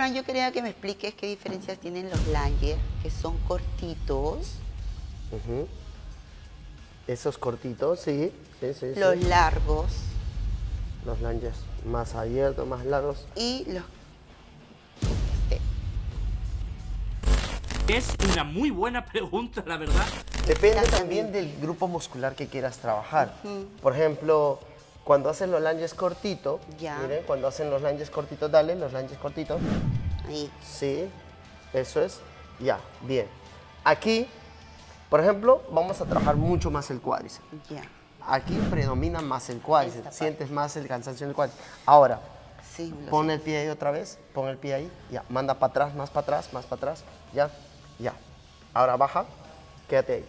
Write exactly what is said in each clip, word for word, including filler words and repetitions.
Fran, yo quería que me expliques qué diferencias tienen los lunges, que son cortitos. Uh-huh. Esos cortitos, sí. sí, sí los sí. largos. Los lunges más abiertos, más largos. Y los... Este. Es una muy buena pregunta, la verdad. Depende también del grupo muscular que quieras trabajar. Uh-huh. Por ejemplo... Cuando hacen los lunges cortitos, miren, cuando hacen los lunges cortitos, dale, los lunges cortitos. Ahí. Sí, eso es. Ya, bien. Aquí, por ejemplo, vamos a trabajar mucho más el cuádriceps. Ya. Aquí predomina más el cuádriceps, sientes más el cansancio en el cuádriceps. Ahora, sí, pon sé. el pie ahí otra vez, pon el pie ahí, ya. Manda para atrás, más para atrás, más para atrás, ya, ya. Ahora baja, quédate ahí.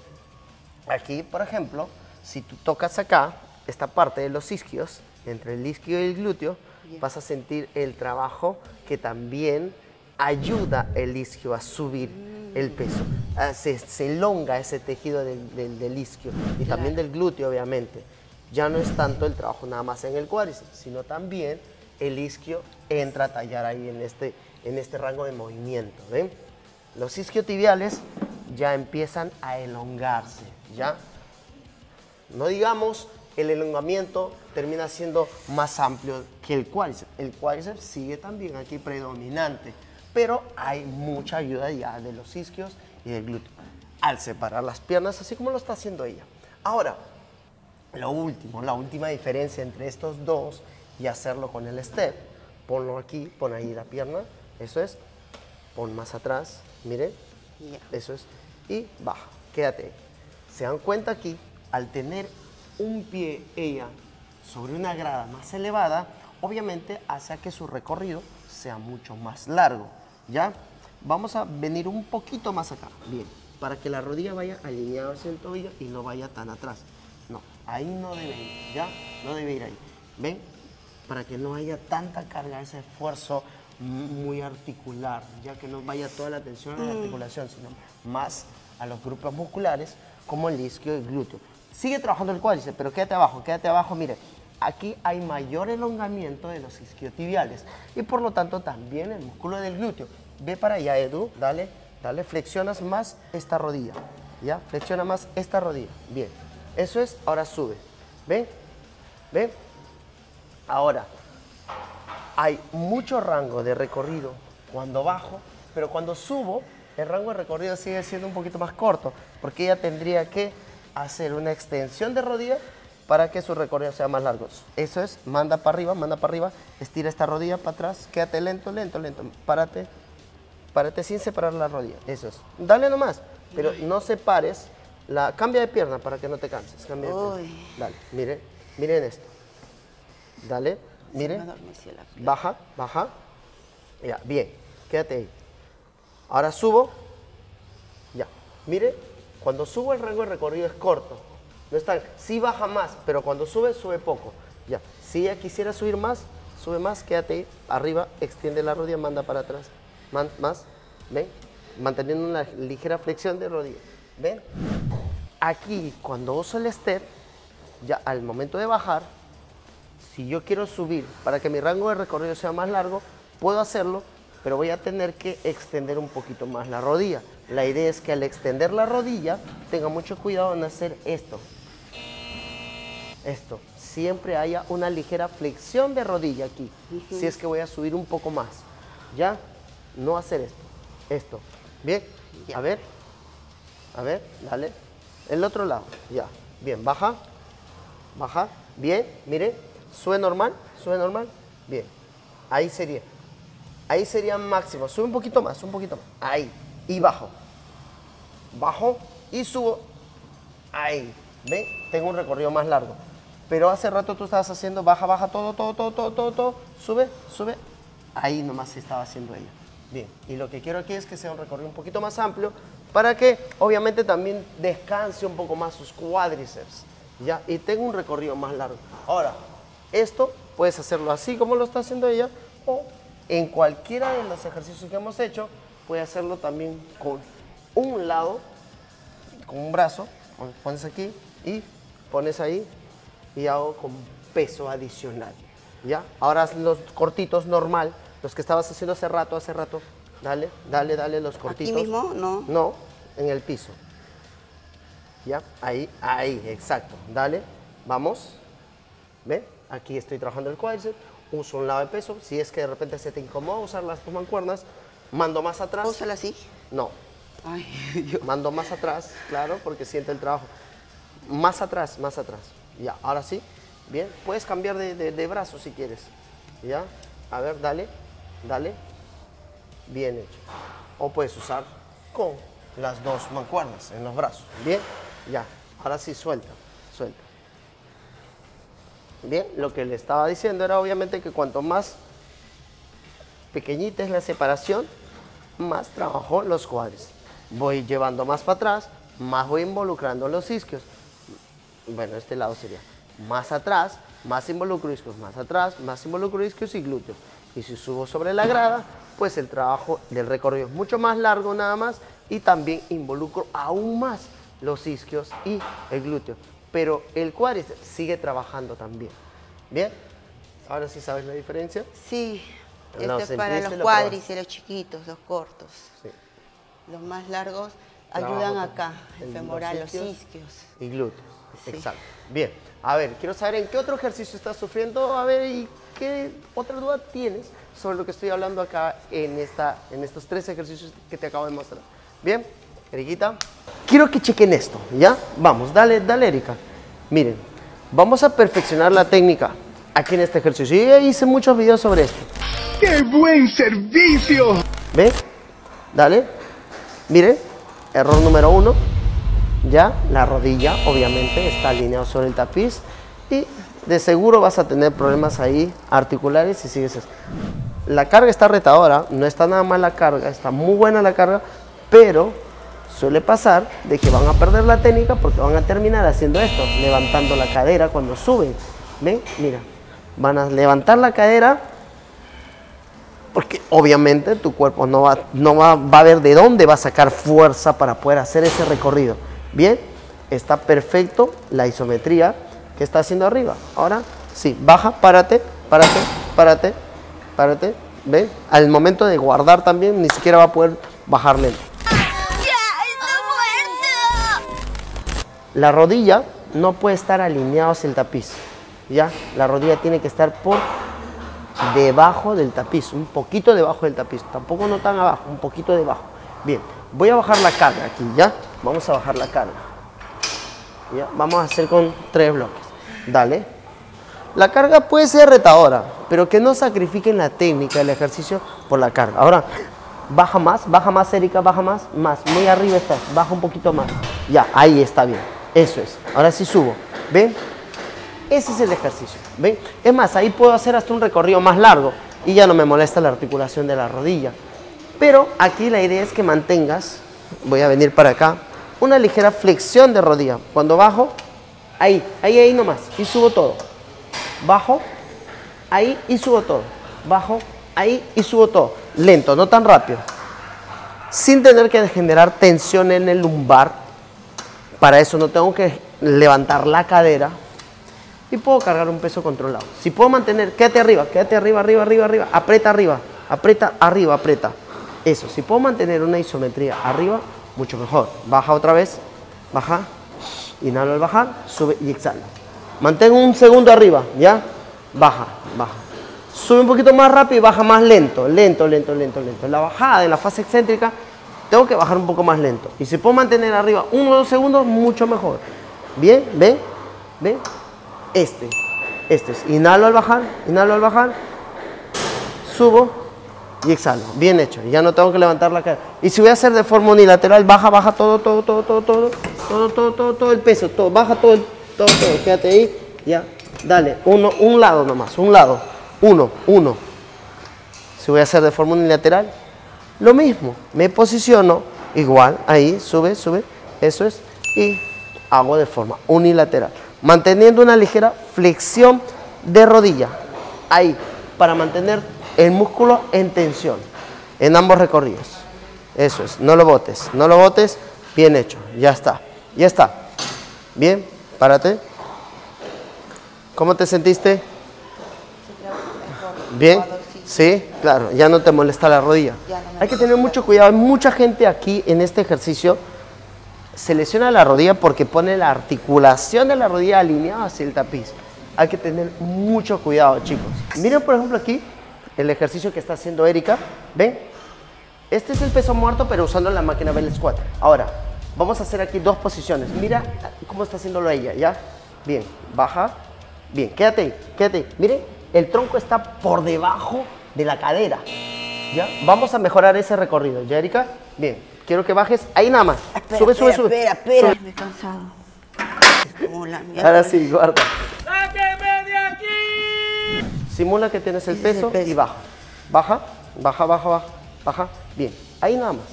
Aquí, por ejemplo, si tú tocas acá, esta parte de los isquios, entre el isquio y el glúteo, yeah. vas a sentir el trabajo que también ayuda el isquio a subir mm. el peso. Se, se elonga ese tejido del, del, del isquio y claro. también del glúteo, obviamente. Ya no es tanto el trabajo nada más en el cuádriceps, sino también el isquio entra a tallar ahí en este, en este rango de movimiento. ¿Ven? Los isquiotibiales ya empiezan a elongarse, ¿ya? No digamos... El elongamiento termina siendo más amplio que el cuádriceps. El cuádriceps sigue también aquí predominante, pero hay mucha ayuda ya de los isquios y del glúteo al separar las piernas, así como lo está haciendo ella. Ahora, lo último, la última diferencia entre estos dos y hacerlo con el step. Ponlo aquí, pon ahí la pierna, eso es. Pon más atrás, miren, yeah. eso es. Y baja, quédate ahí. Se dan cuenta aquí, al tener un pie ella sobre una grada más elevada, obviamente hace que su recorrido sea mucho más largo, ¿ya? Vamos a venir un poquito más acá, bien, para que la rodilla vaya alineada hacia el tobillo y no vaya tan atrás. No, ahí no debe ir, ¿ya? No debe ir ahí, ¿ven? Para que no haya tanta carga, ese esfuerzo muy articular, ya que no vaya toda la atención a la articulación, sino más a los grupos musculares como el isquio y el glúteo. Sigue trabajando el cuádriceps, pero quédate abajo, quédate abajo, mire. Aquí hay mayor elongamiento de los isquiotibiales y por lo tanto también el músculo del glúteo. Ve para allá, Edu, dale, dale, flexionas más esta rodilla, ¿ya? Flexiona más esta rodilla, bien. Eso es, ahora sube, ¿ven? ¿Ven? Ahora, hay mucho rango de recorrido cuando bajo, pero cuando subo, el rango de recorrido sigue siendo un poquito más corto, porque ella tendría que hacer una extensión de rodilla para que su recorrido sea más largo. Eso es, manda para arriba, manda para arriba, estira esta rodilla para atrás, quédate lento, lento, lento, párate, párate sin separar la rodilla, eso es. Dale nomás, pero no separes, la, cambia de pierna para que no te canses, cambia de pierna. Dale, miren, miren esto, dale, miren, baja, baja, ya, bien, quédate ahí. Ahora subo, ya, mire. Cuando subo el rango de recorrido es corto, no es tan, sí baja más, pero cuando sube, sube poco. Ya, si ella quisiera subir más, sube más, quédate ahí, arriba, extiende la rodilla, manda para atrás, Man, más, ven, manteniendo una ligera flexión de rodilla, ven. Aquí, cuando uso el step, ya al momento de bajar, si yo quiero subir para que mi rango de recorrido sea más largo, puedo hacerlo, pero voy a tener que extender un poquito más la rodilla. La idea es que al extender la rodilla, tenga mucho cuidado en hacer esto. Esto. Siempre haya una ligera flexión de rodilla aquí. Uh-huh. Si es que voy a subir un poco más. ¿Ya? No hacer esto. Esto. Bien. Ya. A ver. A ver. Dale. El otro lado. Ya. Bien. Baja. Baja. Bien. Miren. Sube normal. Sube normal. Bien. Ahí sería. Ahí sería máximo. Sube un poquito más. Un poquito más. Ahí. Y bajo, bajo y subo, ahí, ¿ven? Tengo un recorrido más largo, pero hace rato tú estabas haciendo baja, baja, todo, todo, todo, todo, todo, todo, sube, sube, ahí nomás estaba haciendo ella, bien, y lo que quiero aquí es que sea un recorrido un poquito más amplio, para que obviamente también descanse un poco más sus cuádriceps, ya, y tenga un recorrido más largo. Ahora, esto puedes hacerlo así como lo está haciendo ella, o en cualquiera de los ejercicios que hemos hecho, puede hacerlo también con un lado, con un brazo, pones aquí y pones ahí y hago con peso adicional, ¿ya? Ahora los cortitos normal, Los que estabas haciendo hace rato, hace rato. Dale, dale, dale los cortitos. ¿Aquí mismo? No. No, en el piso. Ya, ahí, ahí, exacto. Dale, vamos. ¿Ve? Aquí estoy trabajando el cuádriceps. Uso un lado de peso. Si es que de repente se te incomoda usar las dos mancuernas, mando más atrás. ¿Úsala así? No. Ay, yo... Mando más atrás, claro, porque siente el trabajo. Más atrás, más atrás. Ya, ahora sí. Bien, puedes cambiar de, de, de brazo si quieres. Ya, a ver, dale, dale. Bien hecho. O puedes usar con las dos mancuernas en los brazos. Bien, ya. Ahora sí, suelta, suelta. Bien, lo que le estaba diciendo era obviamente que cuanto más pequeñita es la separación, más trabajo los cuádriceps. Voy llevando más para atrás, más voy involucrando los isquios. Bueno, este lado sería más atrás, más involucro isquios, más atrás, más involucro isquios y glúteos. Y si subo sobre la grada, pues el trabajo del recorrido es mucho más largo nada más y también involucro aún más los isquios y el glúteo. Pero el cuádriceps sigue trabajando también. ¿Bien? ¿Ahora sí sabes la diferencia? Sí. Esto es para los cuádriceps, los chiquitos, los cortos. Sí. Los más largos ayudan acá, el femoral, los isquios. Y glúteos, sí. Exacto. Bien. A ver, quiero saber en qué otro ejercicio estás sufriendo, a ver, y qué otra duda tienes sobre lo que estoy hablando acá en, esta, en estos tres ejercicios que te acabo de mostrar. Bien, Eriquita. Quiero que chequen esto, ¿ya? Vamos, dale, dale, Erika. Miren, vamos a perfeccionar la técnica aquí en este ejercicio. Yo ya hice muchos videos sobre esto. ¡Qué buen servicio! ¿Ve? Dale. Miren, error número uno. Ya, la rodilla, obviamente, está alineada sobre el tapiz. Y de seguro vas a tener problemas ahí articulares si sigues eso. La carga está retadora, no está nada mal la carga, está muy buena la carga, pero suele pasar de que van a perder la técnica porque van a terminar haciendo esto, levantando la cadera cuando suben. ¿Ven? Mira, van a levantar la cadera porque obviamente tu cuerpo no va, no va, va a ver de dónde va a sacar fuerza para poder hacer ese recorrido. Bien, está perfecto la isometría que está haciendo arriba. Ahora, sí, baja, párate, párate, párate, párate. ¿Ven? Al momento de guardar también, ni siquiera va a poder bajar lento. ¡Ya, está muerto! La rodilla no puede estar alineada hacia el tapiz. Ya, la rodilla tiene que estar por debajo del tapiz, un poquito debajo del tapiz. Tampoco no tan abajo, un poquito debajo. Bien, voy a bajar la carga aquí, ¿ya? Vamos a bajar la carga. ¿Ya? Vamos a hacer con tres bloques. Dale. La carga puede ser retadora, pero que no sacrifiquen la técnica del ejercicio por la carga. Ahora, baja más, baja más, Erika, baja más, más. Muy arriba estás, baja un poquito más. Ya, ahí está bien. Eso es. Ahora sí subo. ¿Ven? Ese es el ejercicio. ¿Ven? Es más, ahí puedo hacer hasta un recorrido más largo y ya no me molesta la articulación de la rodilla. Pero aquí la idea es que mantengas, voy a venir para acá, una ligera flexión de rodilla. Cuando bajo, ahí, ahí, ahí nomás, y subo todo. Bajo, ahí y subo todo. Bajo, ahí y subo todo. Lento, no tan rápido. Sin tener que generar tensión en el lumbar. Para eso no tengo que levantar la cadera. Y puedo cargar un peso controlado. Si puedo mantener, quédate arriba, quédate arriba, arriba, arriba, arriba. Aprieta arriba, aprieta arriba, aprieta. Eso, si puedo mantener una isometría arriba, mucho mejor. Baja otra vez, baja, inhalo al bajar, sube y exhala. Mantengo un segundo arriba, ¿ya? Baja, baja. Sube un poquito más rápido y baja más lento, lento, lento, lento, lento. La bajada en la fase excéntrica, tengo que bajar un poco más lento. Y si puedo mantener arriba uno o dos segundos, mucho mejor. Bien, ven, ven. Este, este es. Inhalo al bajar, inhalo al bajar, subo y exhalo. Bien hecho, ya no tengo que levantar la cara. Y si voy a hacer de forma unilateral, baja, baja todo, todo, todo, todo, todo, todo, todo, todo, todo el peso, todo, baja todo, todo, todo, quédate ahí, ya, dale, uno, un lado nomás, un lado, uno, uno. Si voy a hacer de forma unilateral, lo mismo, me posiciono igual, ahí, sube, sube, eso es, y hago de forma unilateral, manteniendo una ligera flexión de rodilla, ahí, para mantener el músculo en tensión en ambos recorridos. Eso es, no lo botes, no lo botes. Bien hecho, ya está, ya está. Bien, párate. ¿Cómo te sentiste? Bien, Sí, claro, ya no te molesta la rodilla. Ya no me molesta. Hay que tener mucho cuidado. Hay mucha gente aquí en este ejercicio se lesiona la rodilla porque pone la articulación de la rodilla alineada hacia el tapiz. Hay que tener mucho cuidado, chicos. Miren, por ejemplo, aquí el ejercicio que está haciendo Erika. ¿Ven? Este es el peso muerto, pero usando la máquina Belt Squat. Ahora, vamos a hacer aquí dos posiciones. Mira cómo está haciéndolo ella, ¿ya? Bien, baja. Bien, quédate ahí, quédate ahí. Miren, el tronco está por debajo de la cadera, ¿ya? Vamos a mejorar ese recorrido, ¿ya, Erika? Bien, quiero que bajes ahí nada más. Espera, sube, espera, sube, espera, sube. Espera, espera. Me he cansado. Hola, ahora sí, guarda. Simula que tienes el peso, el peso y baja. Baja, baja, baja, baja, baja. Bien, ahí nada más.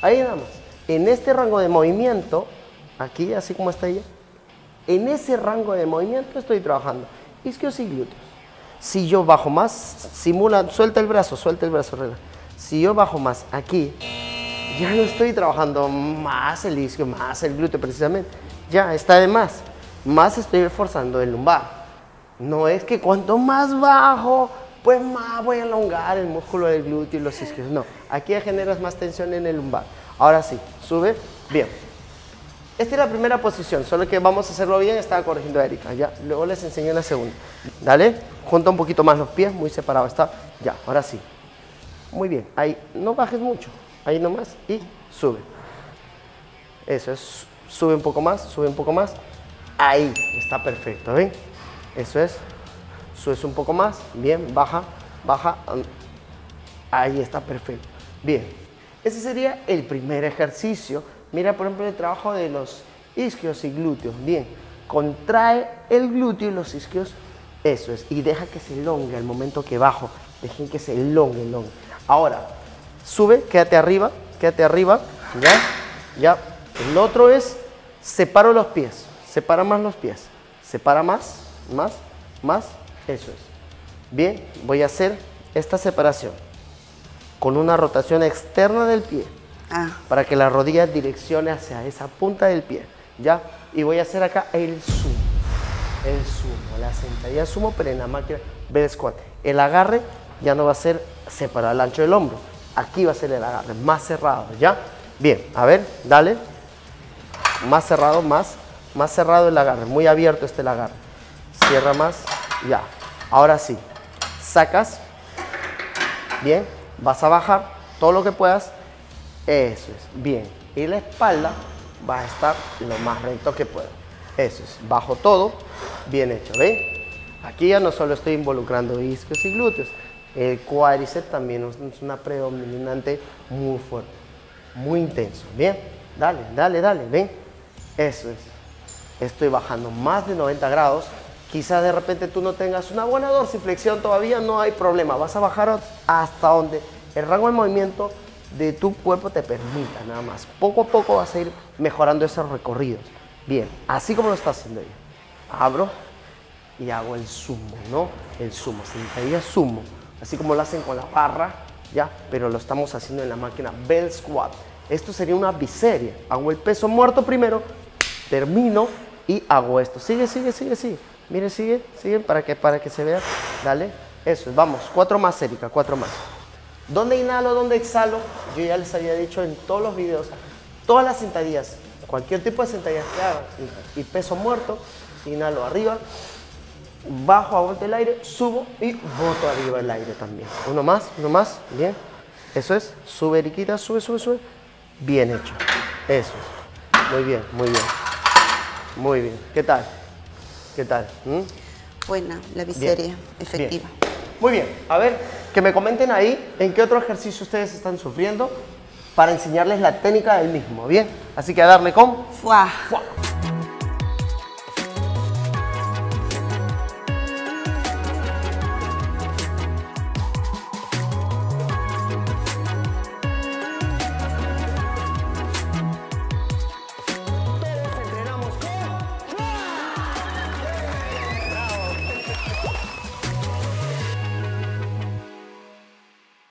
Ahí nada más. En este rango de movimiento, aquí, así como está ella, en ese rango de movimiento estoy trabajando isquios y glúteos. Si yo bajo más, simula, suelta el brazo, suelta el brazo, relaja. Si yo bajo más aquí, ya no estoy trabajando más el isquio, más el glúteo precisamente. Ya, está de más. Más estoy reforzando el lumbar. No es que cuanto más bajo, pues más voy a elongar el músculo del glúteo y los isquios. No, aquí generas más tensión en el lumbar. Ahora sí, sube, bien. Esta es la primera posición, solo que vamos a hacerlo bien. Estaba corrigiendo a Erika, ya. Luego les enseñé la segunda. Dale, junta un poquito más los pies, muy separado está. Ya, ahora sí. Muy bien, ahí no bajes mucho. Ahí nomás y sube. Eso es, sube un poco más, sube un poco más. Ahí, está perfecto, ¿ven? Eso es, subes un poco más, bien, baja, baja, ahí está perfecto, bien. Ese sería el primer ejercicio. Mira, por ejemplo, el trabajo de los isquios y glúteos, bien. Contrae el glúteo y los isquios, eso es, y deja que se elongue al momento que bajo, dejen que se elongue, elongue. Ahora, sube, quédate arriba, quédate arriba, ya, ya. El otro es, separo los pies, separa más los pies, separa más. Más, más, eso es. Bien, voy a hacer esta separación con una rotación externa del pie ah. para que la rodilla direccione hacia esa punta del pie, ¿ya? Y voy a hacer acá el sumo, el sumo, la sentadilla sumo, pero en la máquina Belt Squat. El agarre ya no va a ser separado al ancho del hombro, aquí va a ser el agarre, más cerrado, ¿ya? Bien, a ver, dale, más cerrado, más, más cerrado el agarre, muy abierto este el agarre. Cierra más, ya. Ahora sí, sacas, bien, vas a bajar todo lo que puedas, eso es, bien. Y la espalda va a estar lo más recto que pueda, eso es, bajo todo, bien hecho, ¿ven? Aquí ya no solo estoy involucrando isquios y glúteos, el cuádriceps también es una predominante muy fuerte, muy intenso, bien, dale, dale, dale, ¿ven? Eso es, estoy bajando más de noventa grados. Quizás de repente tú no tengas una buena dorsiflexión todavía, no hay problema. Vas a bajar hasta donde el rango de movimiento de tu cuerpo te permita, nada más. Poco a poco vas a ir mejorando esos recorridos. Bien, así como lo está haciendo ella. Abro y hago el sumo, ¿no? El sumo, sentadilla sumo. Así como lo hacen con la barra, ¿ya? Pero lo estamos haciendo en la máquina Belt Squat. Esto sería una biseria. Hago el peso muerto primero, termino y hago esto. Sigue, sigue, sigue, sigue. Mire, sigue, sigue, para que, para que se vea. Dale, eso es, vamos, cuatro más, Erika, cuatro más. ¿Dónde inhalo, dónde exhalo? Yo ya les había dicho en todos los videos, todas las sentadillas, cualquier tipo de sentadillas que hagan, y, y peso muerto, inhalo arriba, bajo, aguanto el aire, subo y boto arriba el aire también. Uno más, uno más, bien, eso es, sube, Eriquita, sube, sube, sube, bien hecho, eso es, muy bien, muy bien, muy bien, ¿qué tal? ¿Qué tal? ¿Mm? Buena, la biseria, bien, efectiva. Bien. Muy bien, a ver, que me comenten ahí en qué otro ejercicio ustedes están sufriendo para enseñarles la técnica del mismo, ¿bien? Así que a darle con... ¡Fua! ¡Fua!